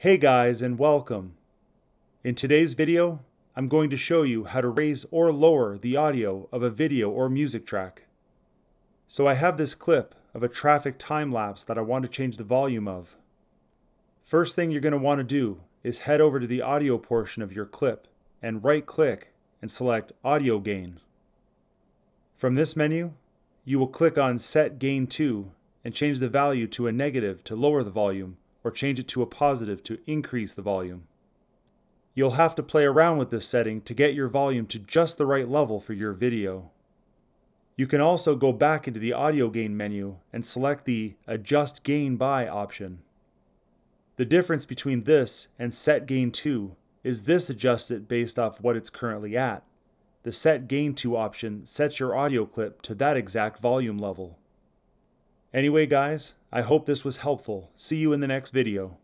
Hey guys, and welcome. In today's video, I'm going to show you how to raise or lower the audio of a video or music track. So I have this clip of a traffic time lapse that I want to change the volume of. First thing you're going to want to do is head over to the audio portion of your clip and right click and select Audio Gain. From this menu, you will click on Set Gain to and change the value to a negative to lower the volume, or change it to a positive to increase the volume. You'll have to play around with this setting to get your volume to just the right level for your video. You can also go back into the audio gain menu and select the Adjust Gain By option. The difference between this and Set Gain to is this adjusts it based off what it's currently at. The Set Gain to option sets your audio clip to that exact volume level. Anyway guys, I hope this was helpful. See you in the next video.